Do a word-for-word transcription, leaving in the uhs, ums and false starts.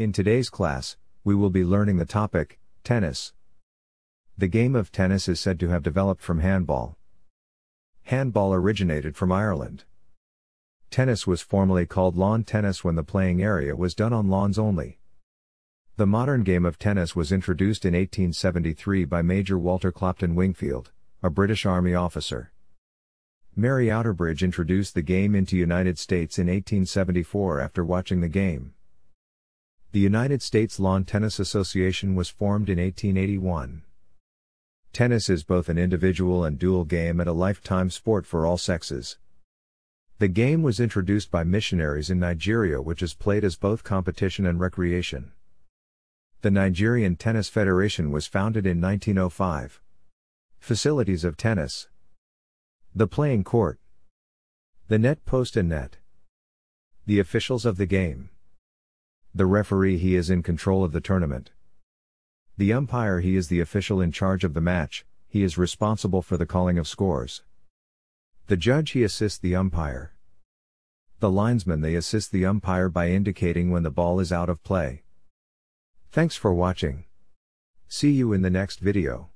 In today's class, we will be learning the topic, tennis. The game of tennis is said to have developed from handball. Handball originated from Ireland. Tennis was formerly called lawn tennis when the playing area was done on lawns only. The modern game of tennis was introduced in eighteen seventy-three by Major Walter Clopton Wingfield, a British Army officer. Mary Outerbridge introduced the game into the United States in eighteen seventy-four after watching the game. The United States Lawn Tennis Association was formed in eighteen eighty-one. Tennis is both an individual and dual game and a lifetime sport for all sexes. The game was introduced by missionaries in Nigeria, which is played as both competition and recreation. The Nigerian Tennis Federation was founded in nineteen oh five. Facilities of tennis: the playing court, the net post and net, the officials of the game, the referee, he is in control of the tournament, the umpire, he is the official in charge of the match, he is responsible for the calling of scores, the judge, he assists the umpire, the linesman, they assist the umpire by indicating when the ball is out of play. Thanks for watching. See you in the next video.